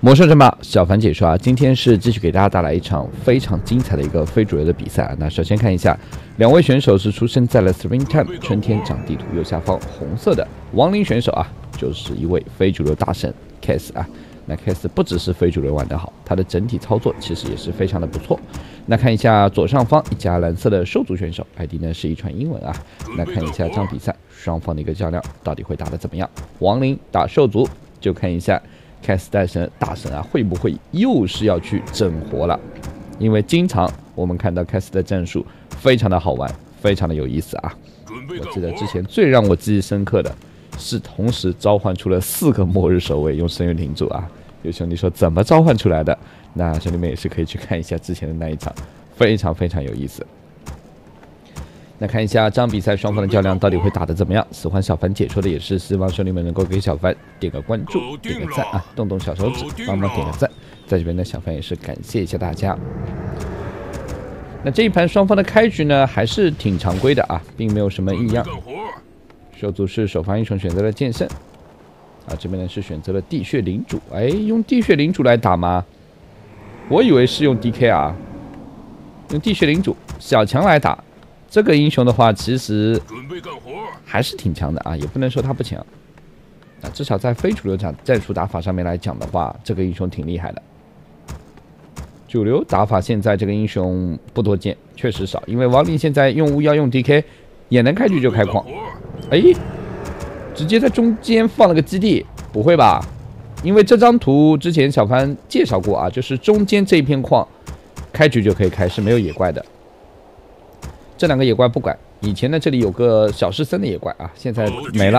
魔兽争霸，小凡解说啊，今天是继续给大家带来一场非常精彩的一个非主流的比赛啊。那首先看一下，两位选手是出生在了 Springtime 春天长地图右下方红色的亡灵选手啊，就是一位非主流大神 Case 啊。那 Case 不只是非主流玩得好，他的整体操作其实也是非常的不错。那看一下左上方一家蓝色的兽族选手 ，ID 呢是一串英文啊。那看一下这场比赛双方的一个较量到底会打得怎么样？亡灵打兽族，就看一下。 Case 大神啊，会不会又是要去整活了？因为经常我们看到 Case 的战术非常的好玩，非常的有意思啊。我记得之前最让我记忆深刻的是，同时召唤出了4个末日守卫，用深渊领主啊。有兄弟说怎么召唤出来的？那兄弟们也是可以去看一下之前的那一场，非常非常有意思。 那看一下这场比赛双方的较量到底会打得怎么样？喜欢小凡解说的也是希望兄弟们能够给小凡点个关注、点个赞啊，动动小手指帮忙点个赞。在这边呢，小凡也是感谢一下大家。那这一盘双方的开局呢还是挺常规的啊，并没有什么异样。兽族是首发英雄选择了剑圣啊，这边呢是选择了地穴领主。哎，用地穴领主来打吗？我以为是用 DK 啊，用地穴领主小强来打。 这个英雄的话，其实还是挺强的啊，也不能说他不强啊，至少在非主流战术打法上面来讲的话，这个英雄挺厉害的。主流打法现在这个英雄不多见，确实少，因为亡灵现在用巫妖用 DK 也能开局就开矿，哎，直接在中间放了个基地，不会吧？因为这张图之前小潘介绍过啊，就是中间这一片矿开局就可以开，是没有野怪的。 这2个野怪不管，以前呢这里有个小狮森的野怪啊，现在没了。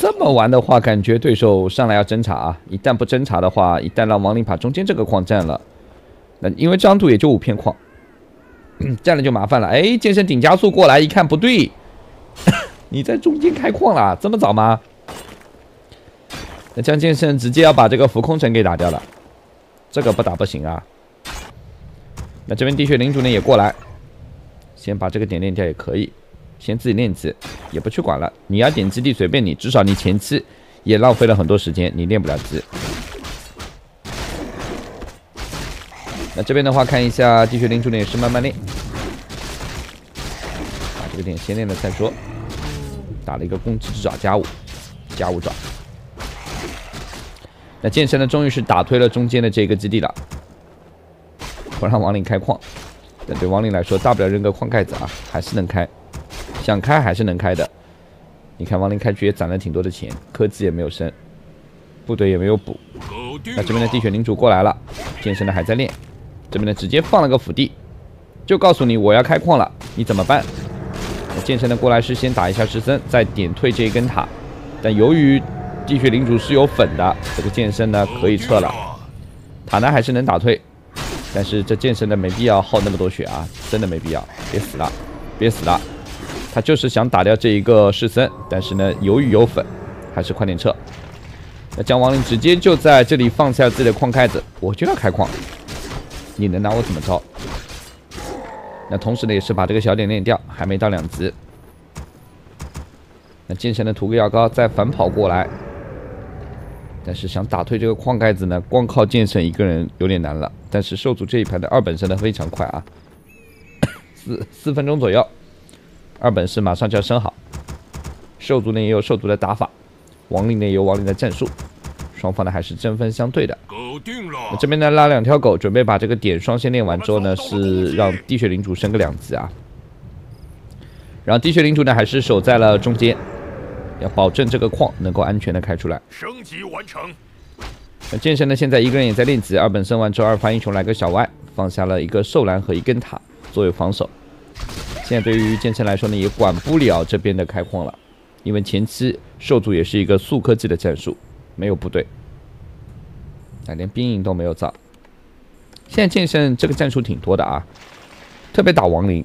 这么玩的话，感觉对手上来要侦查啊，一旦不侦查的话，一旦让亡灵把中间这个矿占了，那因为这张图也就5片矿，占了就麻烦了。哎，剑圣顶加速过来一看不对，你在中间开矿了，这么早吗？那江剑圣直接要把这个浮空城给打掉了，这个不打不行啊。那这边地穴领主呢也过来。 先把这个点练掉也可以，先自己练级，也不去管了。你要点基地随便你，至少你前期也浪费了很多时间，你练不了级。那这边的话，看一下地穴领主呢也是慢慢练，把这个点先练了再说。打了一个攻击之爪加5爪。那剑圣呢，终于是打推了中间的这个基地了，不让亡灵开矿。 但对亡灵来说，大不了扔个矿盖子啊，还是能开，想开还是能开的。你看亡灵开局也攒了挺多的钱，科技也没有升，部队也没有补。那这边的地穴领主过来了，剑圣呢还在练，这边呢直接放了个辅地，就告诉你我要开矿了，你怎么办？剑圣呢过来是先打一下石森，再点退这一根塔。但由于地穴领主是有粉的，这个剑圣呢可以撤了，塔呢还是能打退。 但是这剑圣呢没必要耗那么多血啊，真的没必要，别死了，别死了！他就是想打掉这一个士森，但是呢，由于有粉，还是快点撤。那将亡灵直接就在这里放下自己的矿盖子，我就要开矿，你能拿我怎么着？那同时呢，也是把这个小点练掉，还没到2级。那剑圣呢涂个药膏再反跑过来，但是想打退这个矿盖子呢，光靠剑圣一个人有点难了。 但是兽族这一盘的2本升的非常快啊，4分钟左右，2本是马上就要升好。兽族呢也有兽族的打法，亡灵呢也有亡灵的战术，双方呢还是针锋相对的。搞定了。这边呢拉2条狗，准备把这个点双先练完之后呢，是让地穴领主升个2级啊。然后地穴领主呢还是守在了中间，要保证这个矿能够安全的开出来。升级完成。 那剑圣呢？现在一个人也在练级，2本升完之后，2发英雄来个小Y，放下了一个兽蓝和一根塔作为防守。现在对于剑圣来说呢，也管不了这边的开矿了，因为前期兽族也是一个速科技的战术，没有部队，连兵营都没有造。现在剑圣这个战术挺多的啊，特别打亡灵，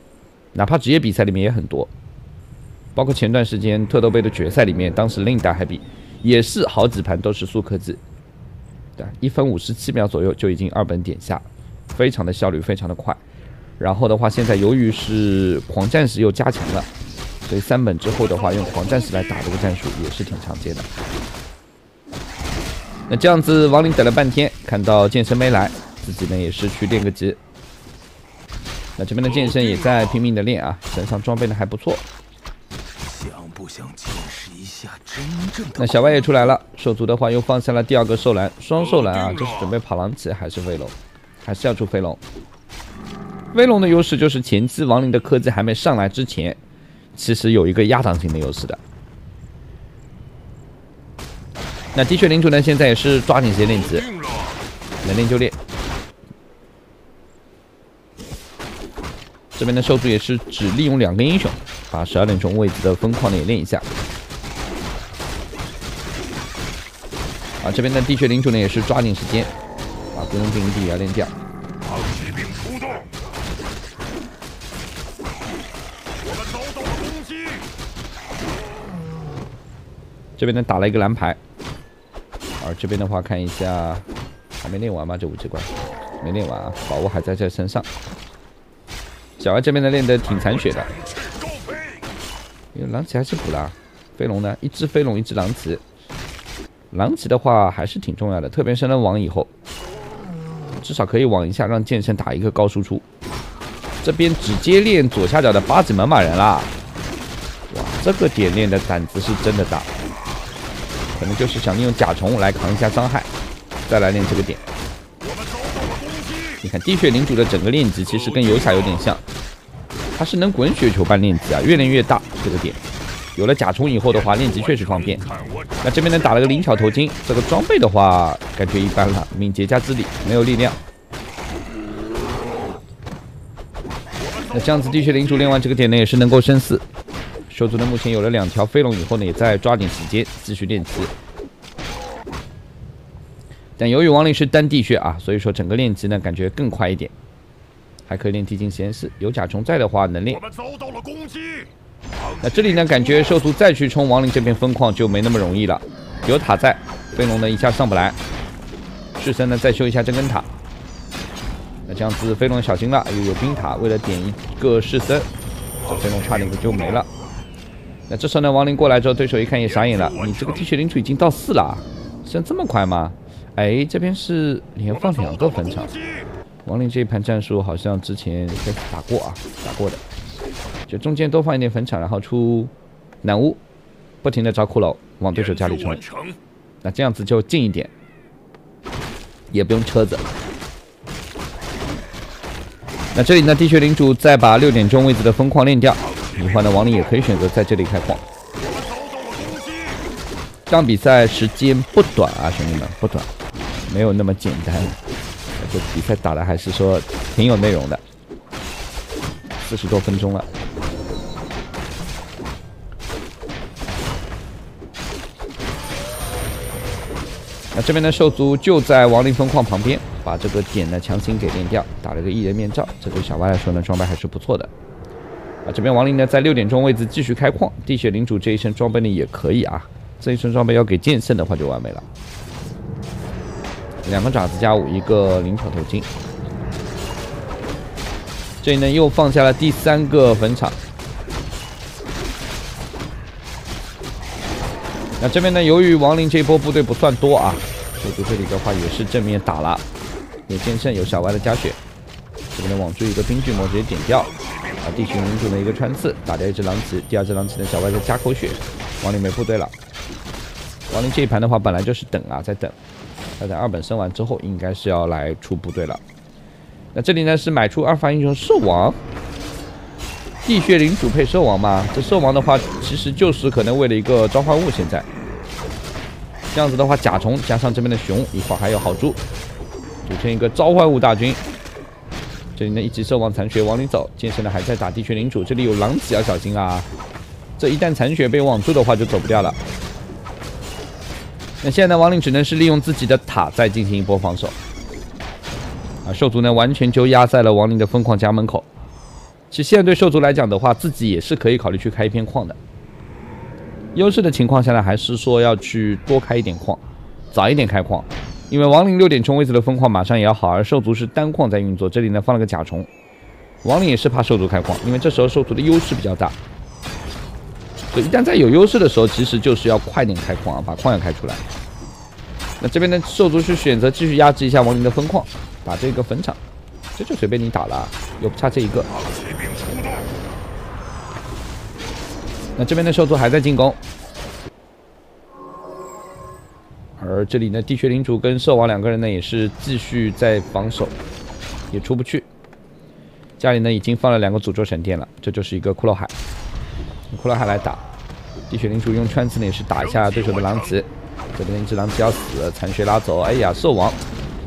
哪怕职业比赛里面也很多，包括前段时间特斗杯的决赛里面，当时Linda打海比也是好几盘都是速科技。 对，1分57秒左右就已经2本点下，非常的效率，非常的快。然后的话，现在由于是狂战士又加强了，所以3本之后的话，用狂战士来打这个战术也是挺常见的。那这样子，亡灵等了半天，看到剑圣没来，自己呢也是去练个级。那这边的剑圣也在拼命的练啊，身上装备呢还不错。想不想见识一下真正的？那小歪也出来了，兽族的话又放下了第二个兽蓝，双兽蓝啊，这是准备跑狼骑还是飞龙？还是要出飞龙？飞龙的优势就是前期亡灵的科技还没上来之前，其实有一个压倒性的优势的。 那的确，领主呢现在也是抓紧时间练级，能练就练。这边的兽族也是只利用两个英雄，把12连冲位置的疯狂的也练一下。啊，这边的地穴领主呢也是抓紧时间，把孤龙禁地也要练掉。这边呢打了一个蓝牌。 而这边的话，看一下，还没练完吗？这武器关没练完啊，宝物还在这身上。小艾这边呢练得挺残血的，因为狼骑还是补了，飞龙呢，一只飞龙，一只狼骑。狼骑的话还是挺重要的，特别升了网以后，至少可以网一下，让剑圣打一个高输出。这边直接练左下角的8级猛犸人啦，哇，这个点练的胆子是真的大。 可能就是想利用甲虫来扛一下伤害，再来练这个点。你看地穴领主的整个练级其实跟游侠有点像，它是能滚雪球般练级啊，越练越大。这个点有了甲虫以后的话，练级确实方便。那这边呢打了个灵巧头巾，这个装备的话感觉一般了，敏捷加智力，没有力量。那这样子地穴领主练完这个点呢，也是能够升4。 兽族呢，目前有了2条飞龙以后呢，也在抓紧时间继续练级。但由于亡灵是单地穴啊，所以说整个练级呢感觉更快一点，还可以练地精实验室。有甲虫在的话能练。那这里呢，感觉兽族再去冲亡灵这边分矿就没那么容易了。有塔在，飞龙呢一下上不来。赤森呢再修一下真根塔。那这样子飞龙小心了，又有冰塔，为了点一个赤森，这飞龙差点就没了。 那这时候呢，亡灵过来之后，对手一看也傻眼了。你这个地穴领主已经到4了，升这么快吗？哎，这边是连放2个坟场。亡灵这一盘战术好像之前打过啊，打过的，就中间多放一点坟场，然后出南巫，不停的找骷髅往对手家里冲。那这样子就近一点，也不用车子。那这里呢，地穴领主再把6点钟位置的疯狂练掉。 你换的亡灵也可以选择在这里开矿。这场比赛时间不短啊，兄弟们不短，没有那么简单。这比赛打的还是说挺有内容的，40多分钟了。那这边的兽族就在亡灵分矿旁边，把这个点呢强行给练掉，打了个1人面罩。这对小歪来说呢，装备还是不错的。 啊，这边亡灵呢，在6点钟位置继续开矿。地穴领主这一身装备呢也可以啊，这一身装备要给剑圣的话就完美了。2个爪子加5，1个灵巧头巾。这里呢又放下了第3个坟场。那这边呢，由于亡灵这一波部队不算多啊，所以这里的话也是正面打了，有剑圣，有小歪的加血。这边呢网住一个冰巨魔直接点掉。 啊，地穴领主的一个穿刺，打掉一只狼骑，第2只狼骑的小歪在加口血，亡灵没部队了。亡灵这一盘的话，本来就是等啊，在等，要等2本升完之后，应该是要来出部队了。那这里呢是买出2发英雄兽王，地穴领主配兽王嘛？这兽王的话，其实就是可能为了一个召唤物，现在这样子的话，甲虫加上这边的熊，一会儿还有豪猪，组成一个召唤物大军。 这里呢，一级兽王残血往里走，剑圣呢还在打地穴领主，这里有狼骑要小心啊！这一旦残血被网住的话，就走不掉了。那现在呢，亡灵只能是利用自己的塔再进行一波防守。啊，兽族呢完全就压在了亡灵的疯狂家门口。其实现在对兽族来讲的话，自己也是可以考虑去开一片矿的。优势的情况下呢，还是说要去多开一点矿，早一点开矿。 因为亡灵6点钟位置的分矿马上也要好，而兽族是单矿在运作。这里呢放了个甲虫，亡灵也是怕兽族开矿，因为这时候兽族的优势比较大。所以一旦在有优势的时候，其实就是要快点开矿啊，把矿要开出来。那这边的兽族是选择继续压制一下亡灵的分矿，把这个坟场，这就随便你打了，又不差这一个。那这边的兽族还在进攻，而这里呢，地穴领主跟兽王两个人呢也是继续在防守，也出不去。家里呢已经放了2个诅咒神殿了，这就是一个骷髅海，骷髅海来打。 地血领主用穿刺呢，也是打一下对手的狼子。这边一只狼子要死，残血拉走。哎呀，兽王，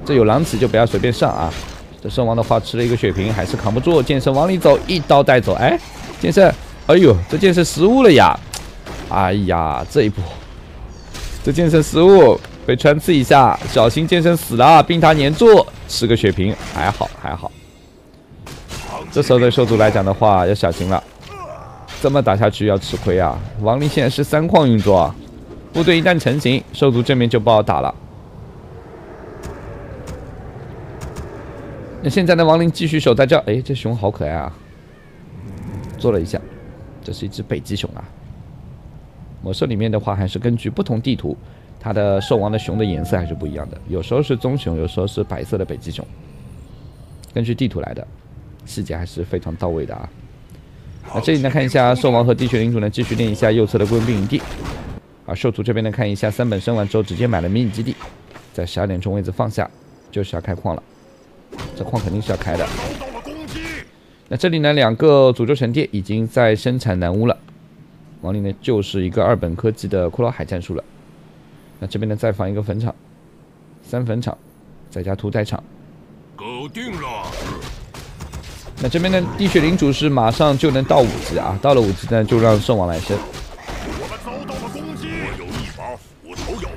这有狼子就不要随便上啊！这兽王的话吃了一个血瓶，还是扛不住。剑圣往里走，一刀带走。哎，剑圣，哎呦，这剑圣失误了呀！哎呀，这一波，这剑圣失误被穿刺一下，小心剑圣死了，冰塔粘住，吃个血瓶，还好还好。这时候对兽族来讲的话，要小心了。 这么打下去要吃亏啊！亡灵现在是3矿运作，部队一旦成型，兽族正面就不好打了。那现在呢？亡灵继续守在这。哎，这熊好可爱啊！做了一下，这是一只北极熊啊。魔兽里面的话，还是根据不同地图，它的兽王的熊的颜色还是不一样的，有时候是棕熊，有时候是白色的北极熊，根据地图来的，细节还是非常到位的啊。 那这里呢，看一下兽王和地穴领主呢，继续练一下右侧的贵宾营地。而兽族这边呢，看一下3本升完之后，直接买了迷你基地，在12点钟位置放下，就是要开矿了。这矿肯定是要开的。那这里呢，2个诅咒神殿已经在生产南巫了。王里呢，就是一个2本科技的骷髅海战术了。那这边呢，再放一个坟场，3坟场，再加屠宰场。搞定了。 那这边的地穴领主是马上就能到5级啊，到了5级呢就让兽王来升。我们遭到了攻击，我有一把斧头要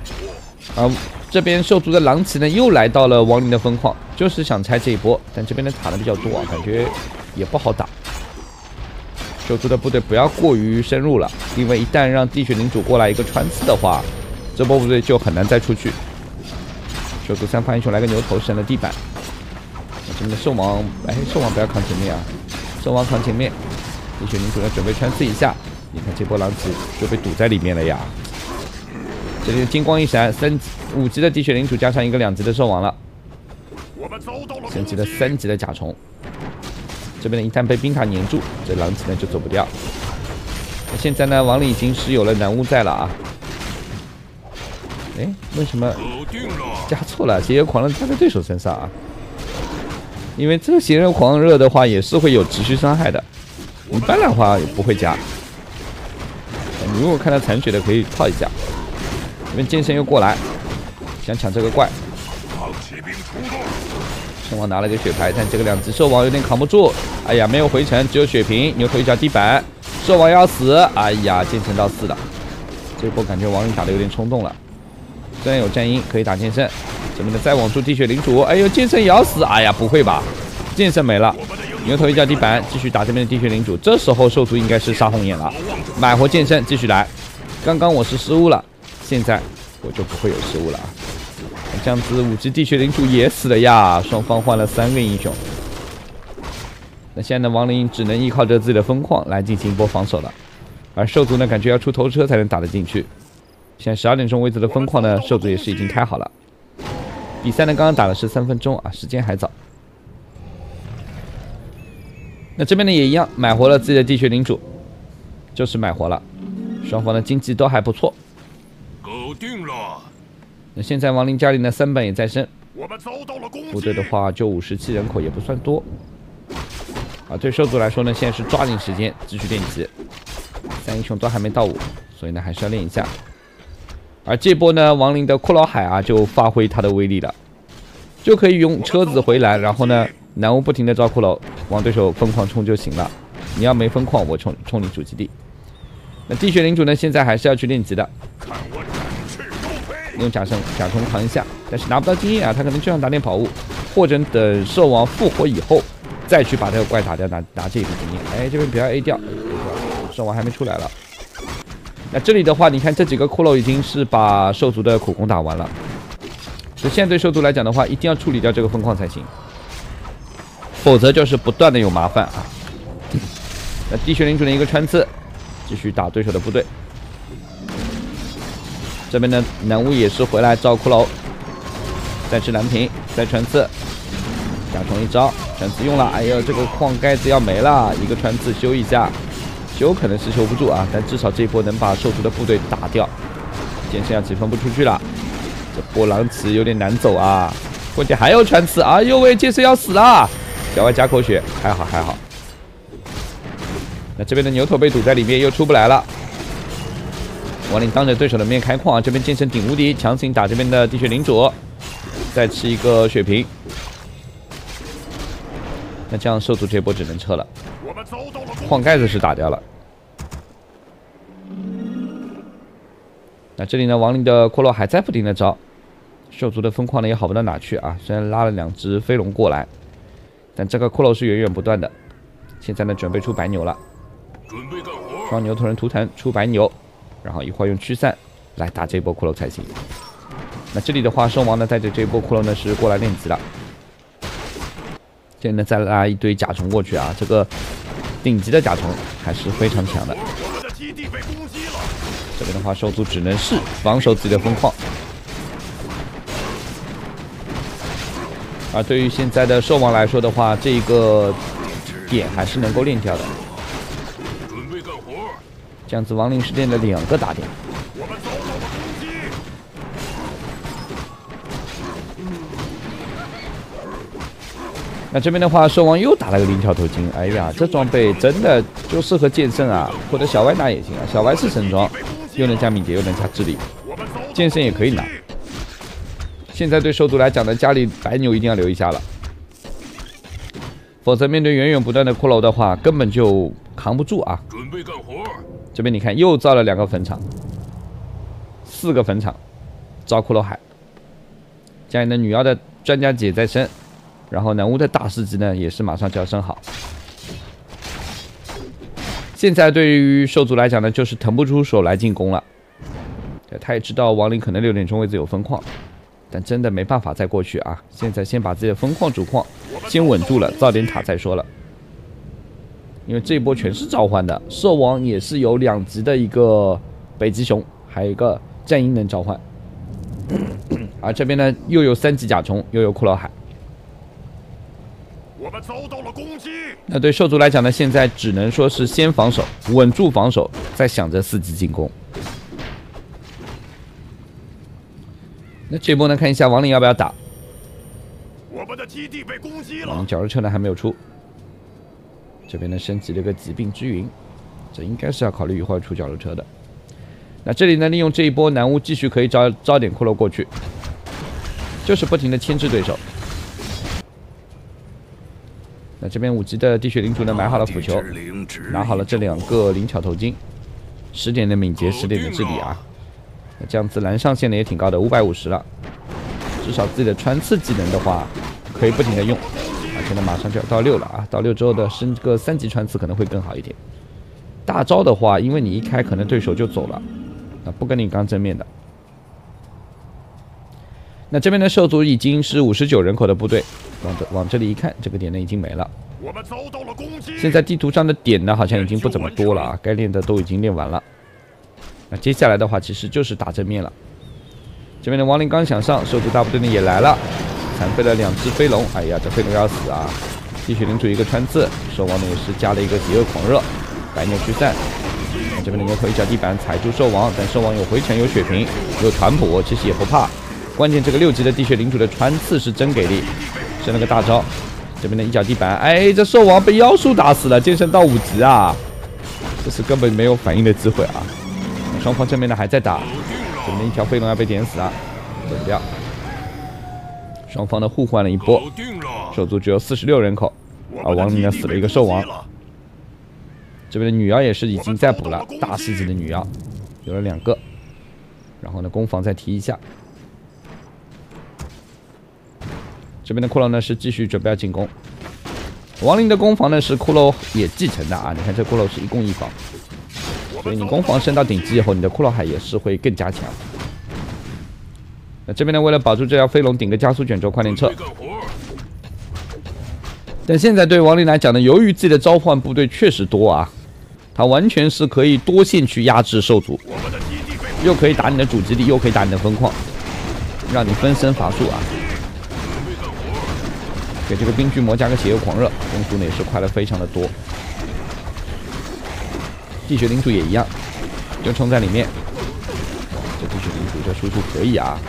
夺。啊，这边兽族的狼骑呢又来到了亡灵的分矿，就是想拆这一波，但这边的塔呢比较多啊，感觉也不好打。兽族的部队不要过于深入了，因为一旦让地穴领主过来一个穿刺的话，这波部队就很难再出去。兽族3发英雄来个牛头神了地板。 这边的兽王，哎，兽王不要扛前面啊！兽王扛前面，地穴领主要准备穿刺一下。你看这波狼子就被堵在里面了呀！这里金光一闪，5级的地穴领主加上一个2级的兽王了，升级了3级的甲虫。这边呢一旦被冰塔粘住，这狼子呢就走不掉。那现在呢，王里已经是有了南巫在了啊！哎，为什么加错了？邪恶狂人加在对手身上啊！ 因为这个邪热狂热的话也是会有持续伤害的，一般的话也不会加。你如果看到残血的可以套一下。这边剑圣又过来，想抢这个怪。兽王拿了个血牌，但这个2只兽王有点扛不住。哎呀，没有回城，只有血瓶，牛头一脚地板，兽王要死。哎呀，剑圣到4了。这波感觉王里打的有点冲动了，虽然有战鹰可以打剑圣。 咱们再往出地穴领主，哎呦，剑圣也要死！哎呀，不会吧，剑圣没了，牛头一脚地板，继续打这边的地穴领主。这时候兽族应该是杀红眼了，买活剑圣继续来。刚刚我是失误了，现在我就不会有失误了啊！这样子5级地穴领主也死了呀，双方换了3个英雄。那现在的亡灵只能依靠着自己的分矿来进行一波防守了，而兽族呢，感觉要出头车才能打得进去。现在12点钟位置的分矿呢，兽族也是已经开好了。 比赛呢，刚刚打的是3分钟啊，时间还早。那这边呢也一样，买活了自己的地穴领主，就是买活了。双方的经济都还不错。搞定了。那现在亡灵家里呢3本也在升。我们遭到了攻击。部队的话就57人口也不算多。啊，对兽族来说呢，现在是抓紧时间继续练级。3英雄都还没到5，所以呢还是要练一下。 而这波呢，亡灵的骷髅海啊，就发挥它的威力了，就可以用车子回蓝，然后呢，南巫不停的招骷髅，往对手疯狂冲就行了。你要没疯狂，我冲你主基地。那地穴领主呢，现在还是要去练级的，用甲虫扛一下，但是拿不到经验啊，他可能就想打点宝物，或者等兽王复活以后，再去把这个怪打掉，拿这一笔经验。哎，这边不要 A 掉，兽王还没出来了。 那这里的话，你看这几个骷髅已经是把兽族的苦工打完了，所以现在对兽族来讲的话，一定要处理掉这个分矿才行，否则就是不断的有麻烦啊。那地穴领主的一个穿刺，继续打对手的部队。这边呢，南巫也是回来招骷髅，再吃蓝屏，再穿刺，甲虫一招，穿刺用了。哎呀，这个矿盖子要没了，一个穿刺修一下，修可能是修不住啊，但至少这一波能把兽族的部队打掉。剑圣要起分不出去了，这波狼池有点难走啊，关键还有穿刺，哎呦喂，剑圣要死了，小外加口血，还好还好。那这边的牛头被堵在里面，又出不来了。 王林当着对手的面开矿啊！这边剑圣顶无敌，强行打这边的地穴领主，再吃一个血瓶。那这样兽族这波只能撤了。矿盖子是打掉了。那这里呢，王林的阔落还在不停的招，兽族的分矿呢也好不到哪去啊！虽然拉了两只飞龙过来，但这个阔落是源源不断的。现在呢，准备出白牛了。双牛头人图腾出白牛。 然后一会儿用驱散来打这一波骷髅才行。那这里的话，兽王呢带着这一波骷髅呢是过来练级了。现在再拉一堆甲虫过去啊，这个顶级的甲虫还是非常强的。这边的话，兽族只能是防守自己的分矿。而对于现在的兽王来说的话，这一个点还是能够练掉的。 这样子，亡灵是练了两个打点。那这边的话，兽王又打了个零条头巾。哎呀，这装备真的就适合剑圣啊，或者小歪拿也行啊。小歪是神装，又能加敏捷，又能加智力，剑圣也可以拿。现在对兽族来讲呢，家里白牛一定要留一下了，否则面对源源不断的骷髅的话，根本就扛不住啊。准备干活。 这边你看，又造了两个坟场，四个坟场，造骷髅海。家里的女妖的专家姐在升，然后南巫的大师级呢也是马上就要升好。现在对于兽族来讲呢，就是腾不出手来进攻了。他也知道亡灵可能6点钟位置有分矿，但真的没办法再过去啊。现在先把自己的分矿主矿先稳住了，造点塔再说了。 因为这一波全是召唤的，兽王也是有2级的一个北极熊，还有一个战鹰能召唤。而这边呢，又有3级甲虫，又有骷髅海。我们遭到了攻击。那对兽族来讲呢，现在只能说是先防守，稳住防守，再想着伺机进攻。那这波呢，看一下亡灵要不要打。我们的基地被攻击了。绞肉车呢还没有出。 这边呢升级了个疾病之云，这应该是要考虑一会儿出绞肉车的。那这里呢，利用这一波南巫继续可以招点骷髅过去，就是不停的牵制对手。那这边5级的地穴领主呢买好了斧球，拿好了这2个灵巧头巾，10点的敏捷，10点的智力啊。那这样子蓝上限呢也挺高的，550了，至少自己的穿刺技能的话可以不停的用。 现在马上就要到6了啊！到6之后的升个3级穿刺可能会更好一点。大招的话，因为你一开可能对手就走了，啊，不跟你刚正面的。那这边的兽族已经是59人口的部队，往这里一看，这个点呢已经没了。我们遭到了攻击。现在地图上的点呢好像已经不怎么多了啊，该练的都已经练完了。那接下来的话其实就是打正面了。这边的亡灵刚想上，兽族大部队呢也来了。 残废了2只飞龙，哎呀，这飞龙要死啊！地穴领主一个穿刺，兽王呢也是加了一个极恶狂热，白牛驱散。这边的牛头一脚地板踩住兽王，但兽王有回城，有血瓶，有团捕，其实也不怕。关键这个6级的地穴领主的穿刺是真给力，升了个大招。这边的一脚地板，哎，这兽王被妖术打死了，剑圣到5级啊！这是根本没有反应的机会啊！双方正面呢还在打，这边的一条飞龙要被点死啊，点不掉。 双方呢互换了一波，兽族只有46人口，而亡灵呢死了一个兽王。这边的女妖也是已经在补了，大师级的女妖有了2个，然后呢攻防再提一下。这边的骷髅呢是继续准备要进攻，亡灵的攻防呢是骷髅也继承的啊，你看这骷髅是一攻一防，所以你攻防升到顶级以后，你的骷髅海也是会更加强。 那这边呢，为了保住这条飞龙，顶个加速卷轴，快点撤。但现在对亡灵来讲呢，由于自己的召唤部队确实多啊，他完全是可以多线去压制兽族，又可以打你的主基地，又可以打你的分矿，让你分身乏术啊。给这个冰巨魔加个血肉狂热，攻速呢也是快了非常的多。地穴领主也一样，就冲在里面。这地穴领主这输出可以啊！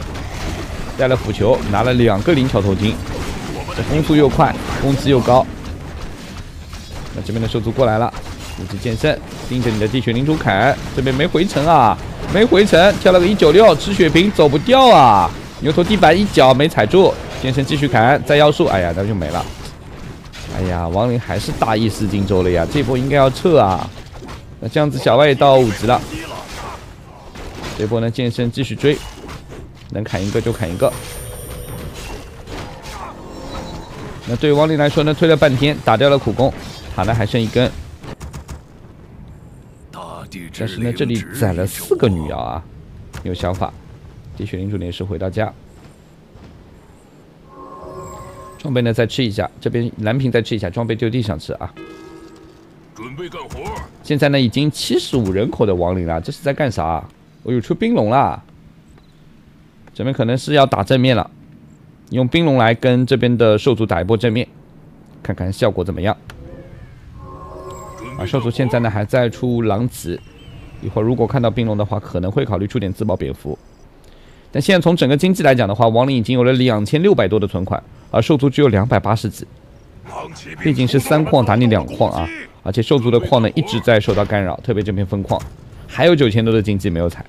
带了斧球，拿了2个灵巧头巾，这攻速又快，攻击又高。那这边的兽族过来了，武器剑圣盯着你的地穴领主砍，这边没回城啊，没回城，跳了个196，吃血瓶走不掉啊！牛头地板一脚没踩住。 剑圣继续砍，再妖术，哎呀，那就没了。哎呀，亡灵还是大意失荆州了呀，这波应该要撤啊。那这样子，小外也到5级了。这波呢，剑圣继续追，能砍一个就砍一个。那对于亡灵来说呢，推了半天，打掉了苦工，塔呢还剩1根。但是呢，这里宰了4个女妖啊，有想法。地穴领主呢也是回到家。 装备呢，再吃一下。这边蓝瓶再吃一下，装备丢地上吃啊。准备干活。现在呢，已经75人口的亡灵了，这是在干啥？我有出冰龙啦。这边可能是要打正面了，用冰龙来跟这边的兽族打一波正面，看看效果怎么样。啊，兽族现在呢还在出狼骑，一会儿如果看到冰龙的话，可能会考虑出点自保蝙蝠。 但现在从整个经济来讲的话，亡灵已经有了2600多的存款，而兽族只有280几，毕竟是3矿打你2矿啊！而且兽族的矿呢一直在受到干扰，特别这片分矿，还有9000多的经济没有踩，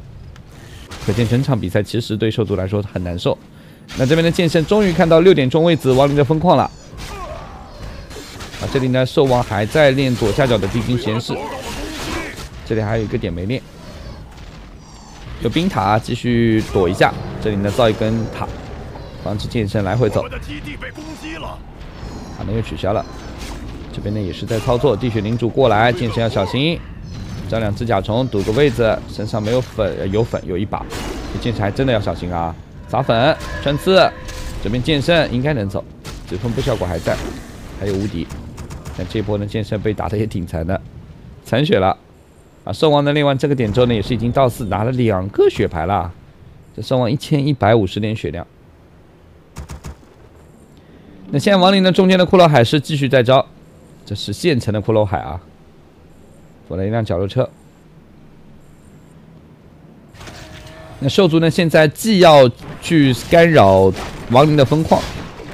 可见整场比赛其实对兽族来说很难受。那这边的剑圣终于看到6点钟位置亡灵的分矿了，啊，这里呢兽王还在练左下角的地精实验室，这里还有一个点没练。 有冰塔，继续躲一下。这里呢，造一根塔，防止剑圣来回走。塔呢又取消了。这边呢也是在操作，地穴领主过来，剑圣要小心。招2只甲虫堵个位子，身上没有粉，有粉有1把。剑圣还真的要小心啊！撒粉穿刺，这边剑圣应该能走，只分布效果还在，还有无敌。但这波呢，剑圣被打的也挺残的，残血了。 啊，兽王呢练完这个点之后呢，也是已经到4，拿了2个血牌啦。这兽王1150点血量。那现在亡灵呢中间的骷髅海是继续在招，这是现成的骷髅海啊。我来一辆绞肉车。那兽族呢现在既要去干扰亡灵的分矿，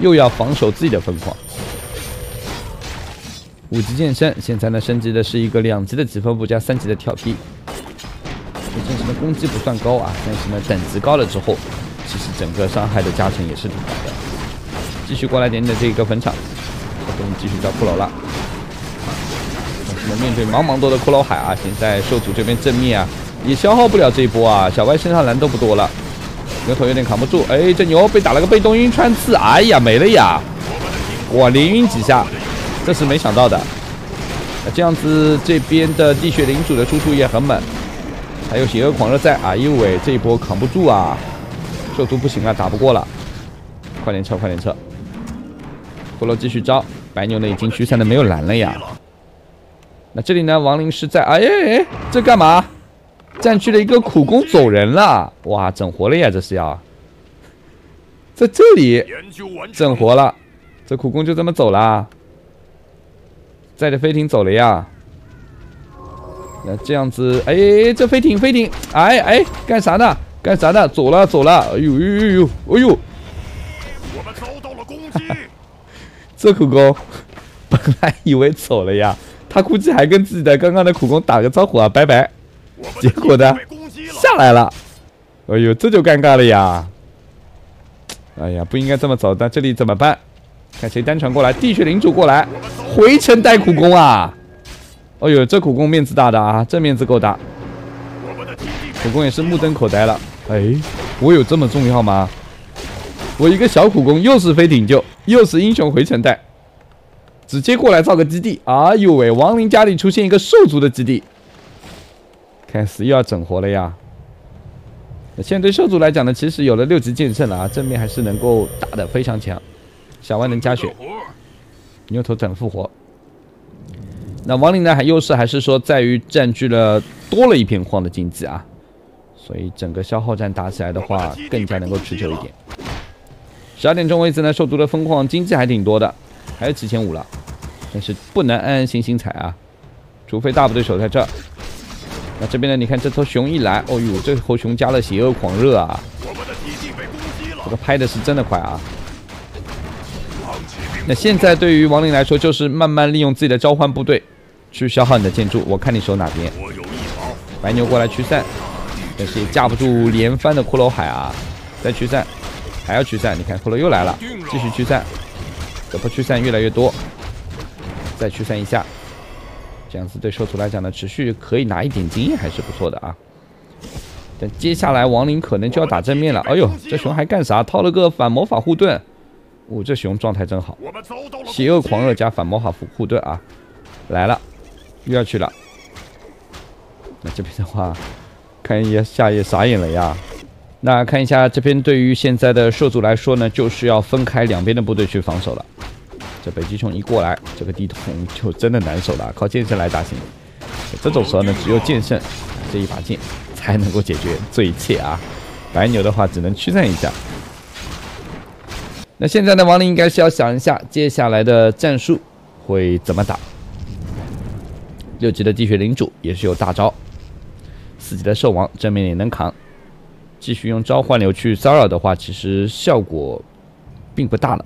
又要防守自己的分矿。 5级剑圣，现在呢升级的是一个2级的积分步加3级的跳逼。这剑圣的攻击不算高啊，但是呢等级高了之后，其实整个伤害的加成也是挺大的。继续过来点你的这个坟场，我给你继续招骷髅了。但是呢面对茫茫多的骷髅海啊，现在兽族这边正面啊也消耗不了这一波啊，小歪身上蓝都不多了，牛头有点扛不住。哎，这牛被打了个被动晕穿刺，哎呀没了呀！哇，连晕几下。 这是没想到的，这样子这边的地穴领主的输出也很猛，还有邪恶狂热在啊，因为这一波扛不住啊，兽族不行了，打不过了，快点撤，快点撤！骷髅继续招，白牛呢已经驱散的没有蓝了呀。那这里呢，亡灵是在，哎，这干嘛？占据了一个苦工走人了，哇，整活了呀，这是要，在这里整活了，这苦工就这么走了。 载着飞艇走了呀，那这样子，哎，这飞艇，哎哎，干啥呢？干啥呢？走了，哎呦呦呦呦，哎呦！我们遭到了攻击。这苦工本来以为走了呀，他估计还跟自己的刚刚的苦工打个招呼啊，拜拜。结果呢，下来了。哎呦，这就尴尬了呀。哎呀，不应该这么走，但这里怎么办？ 看谁单传过来，地穴领主过来，回城带苦工啊！哦呦，这苦工面子大的啊，这面子够大。苦工也是目瞪口呆了。哎，我有这么重要吗？我一个小苦工，又是飞艇救，又是英雄回城带，直接过来造个基地。哎呦喂，亡灵家里出现一个兽族的基地，开始又要整活了呀！现在对兽族来讲呢，其实有了6级剑圣了啊，正面还是能够打得非常强。 小万能加血，牛头等复活。那亡灵呢？还优势还是说在于占据了多了一片矿的经济啊，所以整个消耗战打起来的话，更加能够持久一点。12点钟位置呢，兽族的分矿经济还挺多的，还是7005了，但是不能安安心心踩啊，除非大部队守在这儿。那这边呢？你看这头熊一来，哦呦，这头熊加了邪恶狂热啊！这个拍的是真的快啊！那现在对于亡灵来说，就是慢慢利用自己的召唤部队去消耗你的建筑，我看你守哪边。白牛过来驱散，但是也架不住连番的骷髅海啊！再驱散，还要驱散，你看骷髅又来了，继续驱散。 怎么驱散越来越多，再驱散一下，这样子对兽族来讲呢，持续可以拿一点经验还是不错的啊。但接下来亡灵可能就要打正面了。哎呦，这熊还干啥？套了个反魔法护盾，哦，这熊状态真好。邪恶狂热加反魔法护盾啊，来了，又要去了。那这边的话，看一下也傻眼了呀。 那看一下这边，对于现在的兽族来说呢，就是要分开两边的部队去防守了。这北极熊一过来，这个地图就真的难守了，靠剑圣来打行。这种时候呢，只有剑圣这一把剑才能够解决这一切啊。白牛的话只能驱散一下。那现在呢，亡灵应该是要想一下接下来的战术会怎么打。6级的地穴领主也是有大招，4级的兽王正面也能扛。 继续用召唤流去骚扰的话，其实效果并不大了。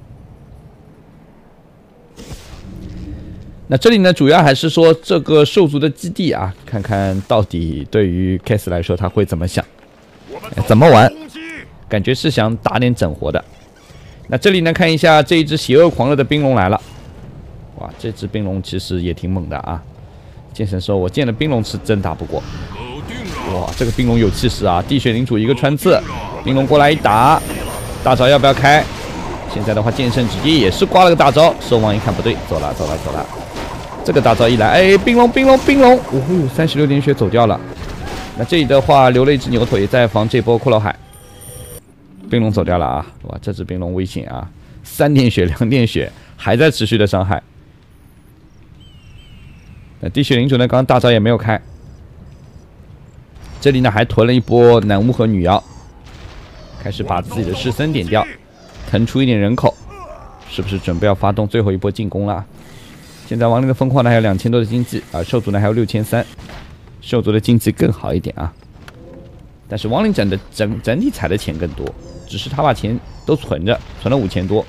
那这里呢，主要还是说这个兽族的基地啊，看看到底对于 Case 来说他会怎么想，怎么玩？感觉是想打点整活的。那这里呢，看一下这一只邪恶狂热的冰龙来了。哇，这只冰龙其实也挺猛的啊！剑神说：“我见了冰龙是真打不过。” 哇，这个冰龙有气势啊！地血领主一个穿刺，冰龙过来一打，大招要不要开？现在的话，剑圣直接也是刮了个大招。兽王一看不对，走了。这个大招一来，哎，冰龙，哦，36点血走掉了。那这里的话，留了一只牛头也在防这波骷髅海。冰龙走掉了啊！哇，这只冰龙危险啊！3点血，2点血，还在持续的伤害。那地血领主呢，刚刚大招也没有开。 这里呢还囤了一波男巫和女妖，开始把自己的士僧点掉，腾出一点人口，是不是准备要发动最后一波进攻了？现在亡灵的疯狂呢还有2000多的经济，而兽族呢还有6300，兽族的经济更好一点啊。但是亡灵整的整体踩的钱更多，只是他把钱都存着，存了5000多。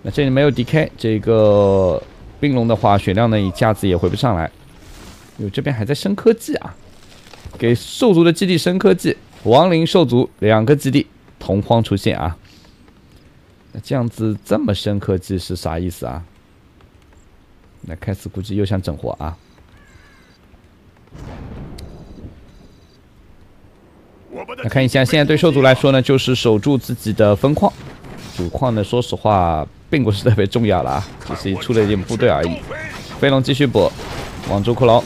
那这里没有 DK， 这个冰龙的话血量呢一下子也回不上来。 哟，这边还在升科技啊，给兽族的基地升科技，亡灵兽族2个基地同框出现啊。那这样子这么升科技是啥意思啊？那开始估计又想整活啊。那看一下，现在对兽族来说呢，就是守住自己的分矿，主矿呢，说实话并不是特别重要了啊，只是出了一点部队而已。飞龙继续补，网住骷髅。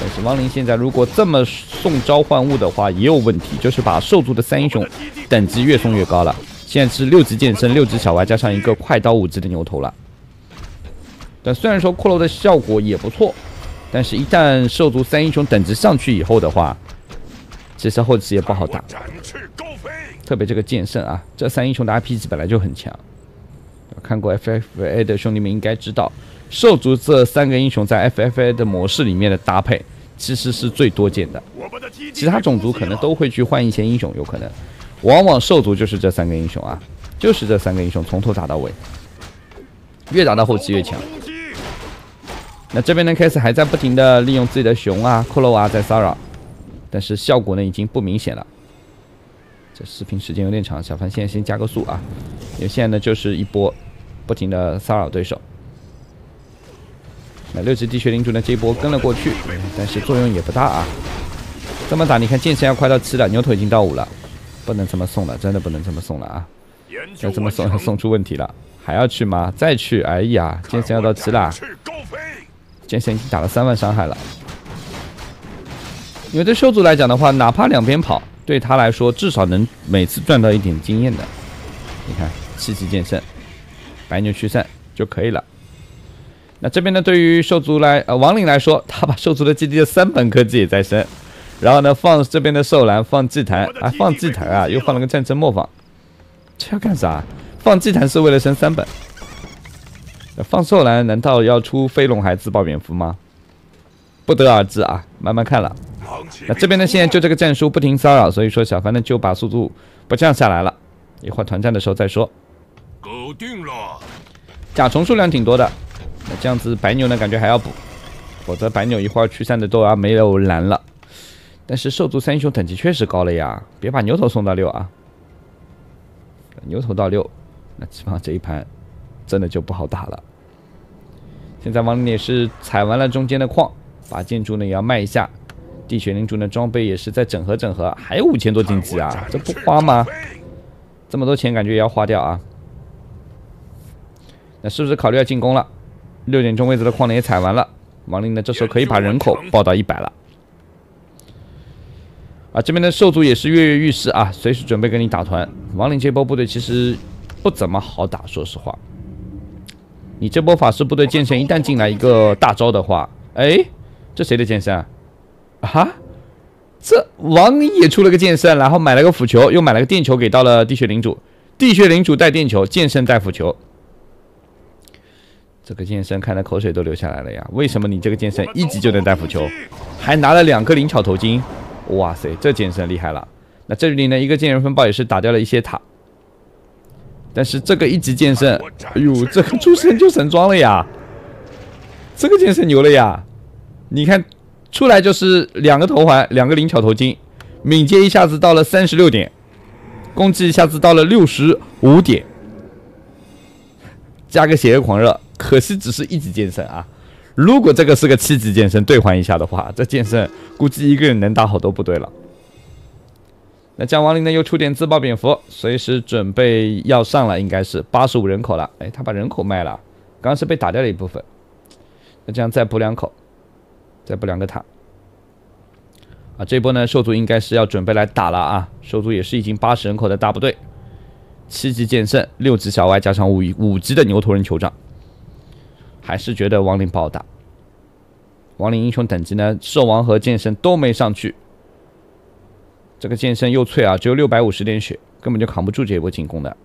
但是亡灵现在如果这么送召唤物的话，也有问题，就是把兽族的3英雄等级越送越高了。现在是6级剑圣、6级小歪，加上一个快刀5级的牛头了。但虽然说骷髅的效果也不错，但是一旦兽族3英雄等级上去以后的话，其实后期也不好打。特别这个剑圣啊，这3英雄的 IP 值本来就很强。看过 FFA 的兄弟们应该知道。 兽族这3个英雄在 FFA 的模式里面的搭配，其实是最多见的。其他种族可能都会去换一些英雄，有可能，往往兽族就是这3个英雄啊，就是这3个英雄从头打到尾，越打到后期越强。那这边呢 ，Case 还在不停的利用自己的熊啊、骷髅啊在骚扰，但是效果呢已经不明显了。这视频时间有点长，小凡现在先加个速啊，因为现在呢就是一波不停的骚扰对手。 那6级地穴领主呢，这一波跟了过去，但是作用也不大啊。这么打，你看剑圣要快到7了，牛头已经到5了，不能这么送了，真的不能这么送了啊！要这么送，要送出问题了，还要去吗？再去，哎呀，剑圣要到7了，剑圣已经打了3万伤害了。因为对兽族来讲的话，哪怕两边跑，对他来说至少能每次赚到一点经验的。你看，7级剑圣，白牛驱散就可以了。 那这边呢，对于兽族亡灵来说，他把兽族的基地的3本科技也在升，然后呢，放这边的兽栏，放祭坛啊，又放了个战争磨坊，这要干啥？放祭坛是为了升3本。放兽栏难道要出飞龙还自爆蝙蝠吗？不得而知啊，慢慢看了。那这边呢，现在就这个战书不停骚扰，所以说小凡呢就把速度不降下来了，一会儿团战的时候再说。搞定了。甲虫数量挺多的，那这样子白牛呢感觉还要补，否则白牛一会儿驱散的都要没有蓝了。 但是兽族三雄等级确实高了呀，别把牛头送到6啊！牛头到6，那基本上这一盘真的就不好打了。现在王林也是踩完了中间的矿，把建筑呢也要卖一下，地血灵珠呢装备也是在整合整合，还有5000多经济啊，这不花吗？这么多钱感觉也要花掉啊！那是不是考虑要进攻了？6点钟位置的矿呢也踩完了，王林呢这时候可以把人口报到100了。 啊，这边的兽族也是跃跃欲试啊，随时准备跟你打团。亡灵这波部队其实不怎么好打，说实话。你这波法师部队剑圣一旦进来一个大招的话，哎，这谁的剑圣啊？啊，这亡灵也出了个剑圣，然后买了个腐球，又买了个电球给到了地穴领主，地穴领主带电球，剑圣带腐球。这个剑圣看得口水都流下来了呀！为什么你这个剑圣一级就能带腐球，还拿了2个灵巧头巾？ 哇塞，这剑圣厉害了！那这里呢，一个剑人风暴也是打掉了一些塔，但是这个一级剑圣，哎呦，这个出神就神装了呀！这个剑圣牛了呀！你看，出来就是2个头环，2个灵巧头巾，敏捷一下子到了36点，攻击一下子到了65点，加个血液狂热，可惜只是一级剑圣啊。 如果这个是个7级剑圣兑换一下的话，这剑圣估计一个人能打好多部队了。那将亡灵呢又出点自爆蝙蝠，随时准备要上了，应该是85人口了。哎，他把人口卖了，刚刚是被打掉了一部分。那这样再补2口，再补2个塔。啊，这波呢兽族应该是要准备来打了啊！兽族也是已经80人口的大部队，7级剑圣，6级小歪加上5级的牛头人酋长。 还是觉得亡灵不好打。亡灵英雄等级呢，兽王和剑圣都没上去。这个剑圣又脆啊，只有650点血，根本就扛不住这一波进攻的。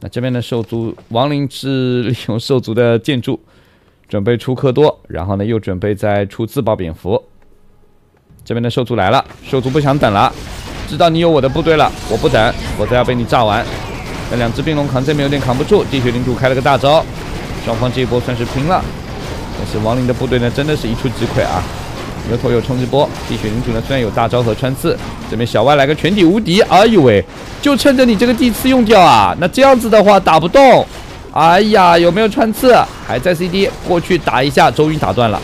那这边的兽族亡灵是利用兽族的建筑，准备出科多，然后呢又准备再出自爆蝙蝠。这边的兽族来了，兽族不想等了，知道你有我的部队了，我不等，否则要被你炸完。 那2只冰龙扛这边有点扛不住，地穴领主开了个大招，双方这一波算是拼了。但是亡灵的部队呢，真的是一触即溃啊！牛头有冲击波，地穴领主呢虽然有大招和穿刺，这边小歪来个全体无敌，哎呦喂，就趁着你这个地刺用掉啊！那这样子的话打不动，哎呀，有没有穿刺？还在 CD 过去打一下，终于打断了。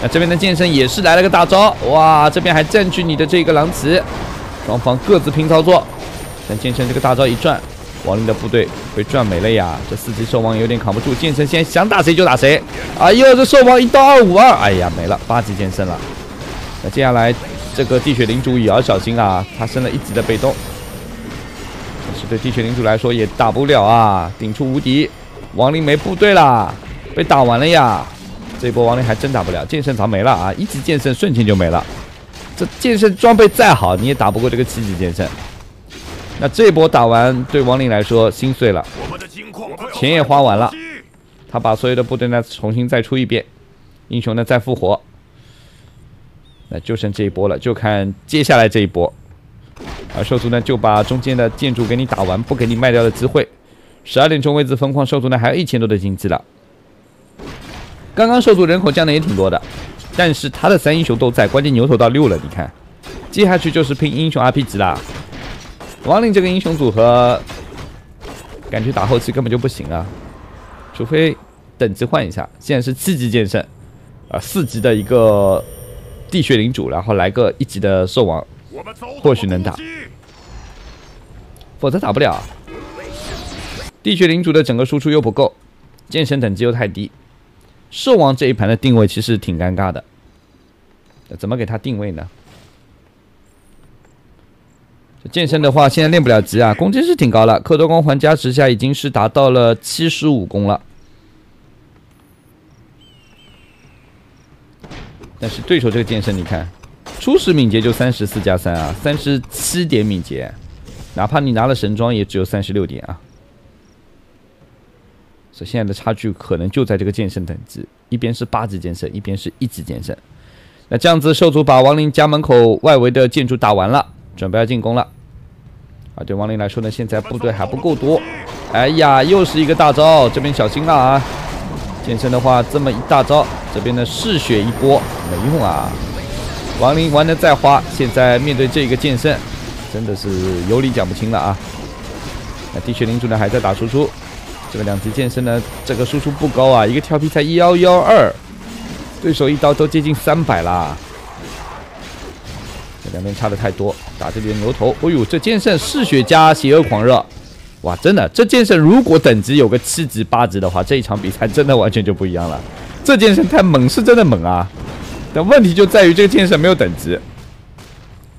那这边的剑圣也是来了个大招，哇，这边还占据你的这个狼骑，双方各自拼操作。 但剑圣这个大招一转，亡灵的部队被转没了呀！这4级兽王有点扛不住，剑圣现在想打谁就打谁。哎呦，这兽王1刀252，哎呀没了，8级剑圣了。那接下来这个地血领主也要小心啊，他升了1级的被动，但是对地血领主来说也打不了啊，顶出无敌。亡灵没部队啦，被打完了呀！这一波亡灵还真打不了，剑圣早没了啊，1级剑圣瞬间就没了。这剑圣装备再好，你也打不过这个7级剑圣。 那这一波打完，对亡灵来说心碎了，钱也花完了。他把所有的部队呢重新再出一遍，英雄呢再复活。那就剩这一波了，就看接下来这一波。而兽族呢就把中间的建筑给你打完，不给你卖掉的机会。12点钟位置分矿，兽族呢还有1000多的经济了。刚刚兽族人口降的也挺多的，但是他的3英雄都在，关键牛头到6了，你看，接下去就是拼英雄 RPG 啦。 亡灵这个英雄组合，感觉打后期根本就不行啊，除非等级换一下。现在是7级剑圣，4级的一个地穴领主，然后来个1级的兽王，或许能打，否则打不了。地穴领主的整个输出又不够，剑圣等级又太低，兽王这一盘的定位其实挺尴尬的，怎么给他定位呢？ 剑圣的话，现在练不了级啊，攻击是挺高了，克多光环加持下已经是达到了75攻了。但是对手这个剑圣，你看，初始敏捷就34+3啊，37点敏捷，哪怕你拿了神装，也只有36点啊。所以现在的差距可能就在这个剑圣等级，一边是8级剑圣，一边是1级剑圣。那这样子，兽族把亡灵家门口外围的建筑打完了，准备要进攻了。啊，对亡灵来说呢，现在部队还不够多。哎呀，又是一个大招，这边小心了啊！剑圣的话，这么一大招，这边呢嗜血一波没用啊。 亡灵玩的再花，现在面对这个剑圣，真的是有理讲不清了啊！那地穴领主呢还在打输出，这个2级剑圣呢，这个输出不高啊，一个调皮才1112，对手一刀都接近300啦，这两边差的太多，打这边牛头，哎呦，这剑圣嗜血加邪恶狂热，哇，真的，这剑圣如果等级有个7级8级的话，这一场比赛真的完全就不一样了。这剑圣太猛是真的猛啊！ 但问题就在于这个剑圣没有等级，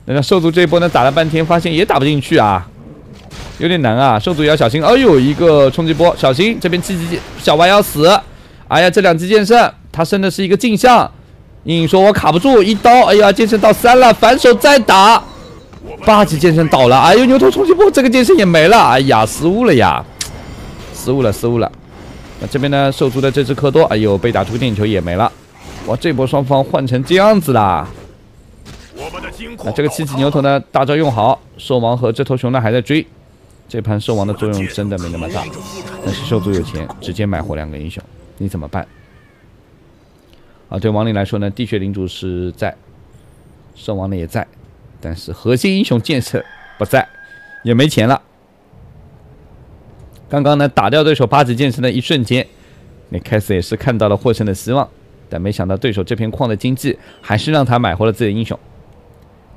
那兽族这一波呢打了半天，发现也打不进去啊，有点难啊，兽族也要小心。哎呦，一个冲击波，小心这边7级小白要死。哎呀，这2级剑圣他升的是一个镜像，隐隐说我卡不住一刀。哎呀，剑圣到3了，反手再打，8级剑圣倒了。哎呦，牛头冲击波，这个剑圣也没了。哎呀，失误了呀，失误了，失误了。那这边呢，兽族的这只科多，哎呦，被打出电球也没了。 哇，这波双方换成这样子啦！那这个7级牛头呢，大招用好，兽王和这头熊呢还在追。这盘兽王的作用真的没那么大，但是兽族有钱，直接买活2个英雄，你怎么办？啊，对亡灵来说呢，地穴领主是在，兽王呢也在，但是核心英雄剑圣不在，也没钱了。刚刚呢打掉对手8级剑圣的一瞬间，那凯斯也是看到了获胜的希望。 但没想到对手这片矿的经济还是让他买回了自己的英雄。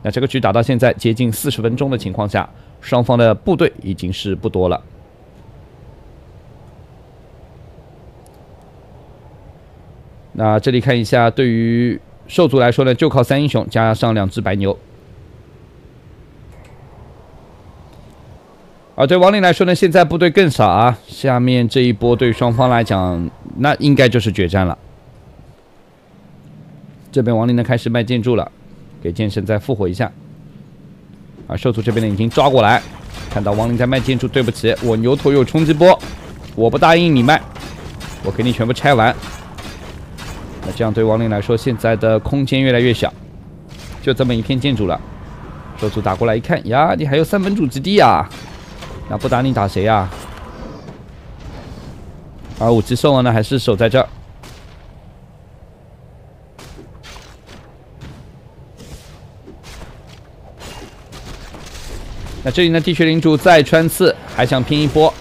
那这个局打到现在接近40分钟的情况下，双方的部队已经是不多了。那这里看一下，对于兽族来说呢，就靠3英雄加上2只白牛；而对亡灵来说呢，现在部队更少啊。下面这一波对双方来讲，那应该就是决战了。 这边亡灵呢开始卖建筑了，给剑圣再复活一下。啊，兽族这边呢已经抓过来，看到亡灵在卖建筑，对不起，我牛头有冲击波，我不答应你卖，我给你全部拆完。那这样对亡灵来说，现在的空间越来越小，就这么一片建筑了。兽族打过来一看，呀，你还有3分主之地呀，那不打你打谁呀？而5级兽王呢还是守在这儿。 那这里呢，地穴领主再穿刺，还想拼一波。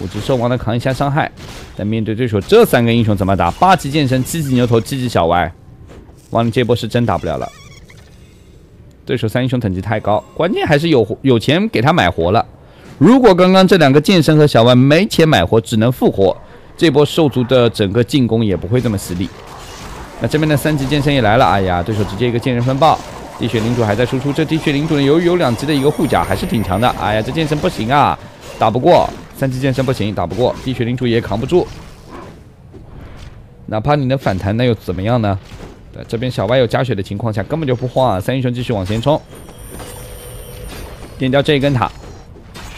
5只兽王呢扛一下伤害，但面对对手这3个英雄怎么打？8级剑圣、7级牛头、7级小歪，亡灵这波是真打不了了。对手3英雄等级太高，关键还是有钱给他买活了。如果刚刚这2个剑圣和小歪没钱买活，只能复活，这波兽族的整个进攻也不会这么犀利。那这边的3级剑圣也来了，哎呀，对手直接一个剑人风暴。 地穴领主还在输出，这地穴领主呢，由于有2级的一个护甲，还是挺强的。哎呀，这剑圣不行啊，打不过3级剑圣不行，打不过地穴领主也扛不住。哪怕你能反弹，那又怎么样呢？在这边小歪有加血的情况下，根本就不慌啊！3英雄继续往前冲，点掉这一根塔。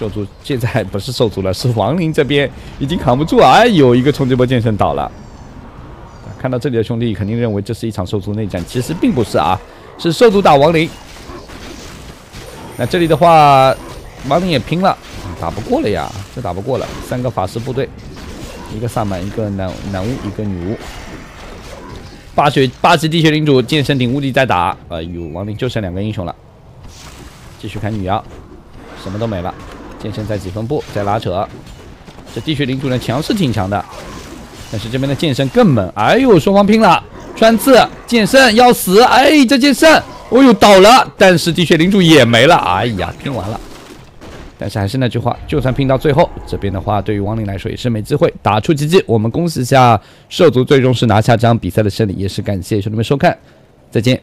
兽族现在不是兽族了，是亡灵这边已经扛不住啊！哎，有一个冲击波剑圣倒了。看到这里的兄弟肯定认为这是一场兽族内战，其实并不是啊。 是兽族打亡灵，那这里的话，亡灵也拼了，打不过了呀，这打不过了。3个法师部队，一个萨满，一个男巫，一个女巫。8级地穴领主剑圣顶无敌在打，哎呦，亡灵就剩2个英雄了。继续砍女妖，什么都没了。剑圣在几分步在拉扯，这地穴领主呢强是挺强的，但是这边的剑圣更猛，哎呦，双方拼了。 穿刺剑圣要死，哎，这剑圣，哦呦倒了，但是地穴领主也没了，哎呀，拼完了。但是还是那句话，就算拼到最后，这边的话对于亡灵来说也是没机会，打出奇迹。我们恭喜一下兽族，最终是拿下这场比赛的胜利，也是感谢兄弟们收看，再见。